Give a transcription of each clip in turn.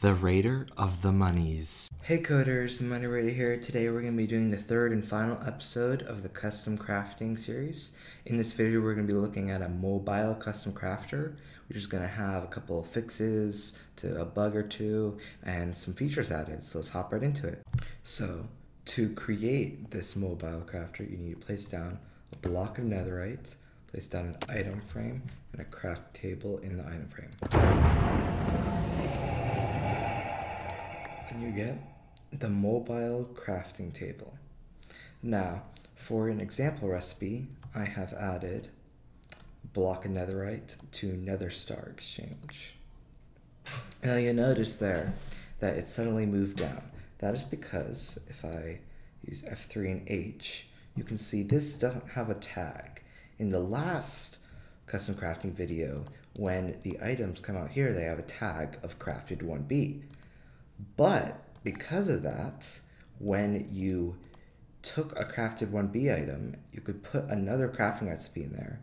the Raider of the Monies. Hey coders, Money Raider here. Today we're going to be doing the third and final episode of the Custom Crafting series. In this video we're going to be looking at a mobile custom crafter, which is going to have a couple of fixes to a bug or two and some features added. So let's hop right into it. So to create this mobile crafter, you need to place down a block of netherite, place down an item frame, and a craft table in the item frame. You get the mobile crafting table. Now, for an example recipe, I have added block of netherite to Nether Star Exchange. Now you notice there that it suddenly moved down. That is because if I use F3 and H, you can see this doesn't have a tag. In the last custom crafting video, when the items come out here, they have a tag of crafted 1B. But because of that, when you took a crafted 1B item, you could put another crafting recipe in there,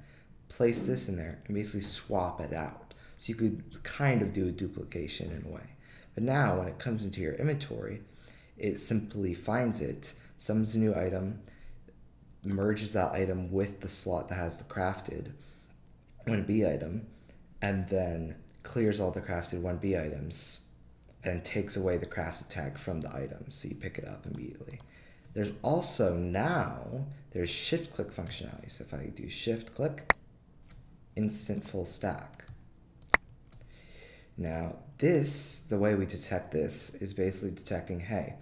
place this in there, and basically swap it out. So you could kind of do a duplication in a way. But now when it comes into your inventory, it simply finds it, summons a new item, merges that item with the slot that has the crafted 1B item, and then clears all the crafted 1B items and takes away the crafted tag from the item, so you pick it up immediately. There's also now, there's shift click functionality. So if I do shift click, instant full stack. Now this, the way we detect this is basically detecting, hey,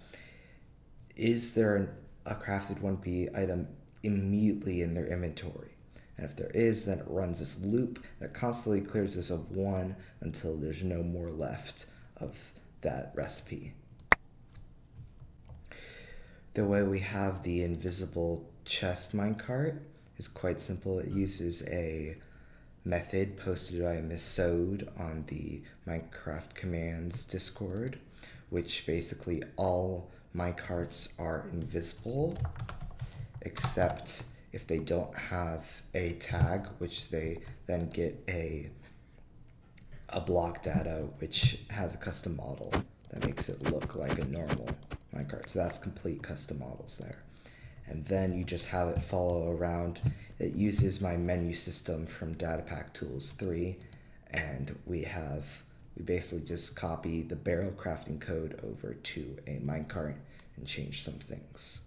is there a crafted 1B item immediately in their inventory? And if there is, then it runs this loop that constantly clears this of one until there's no more left of that recipe. The way we have the invisible chest minecart is quite simple. It uses a method posted by Ms. Soad on the Minecraft Commands Discord, which basically all minecarts are invisible except if they don't have a tag, which they then get a block data which has a custom model that makes it look like a normal minecart. So that's complete custom models there. And then you just have it follow around. It uses my menu system from Datapack Tools 3, and we basically just copy the barrel crafting code over to a minecart and change some things.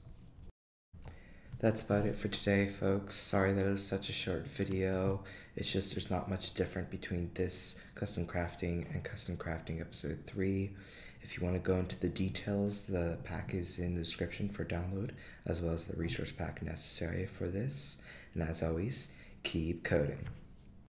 That's about it for today, folks. Sorry that it was such a short video. It's just there's not much different between this custom crafting and custom crafting episode 3. If you want to go into the details, the pack is in the description for download, as well as the resource pack necessary for this. And as always, keep coding.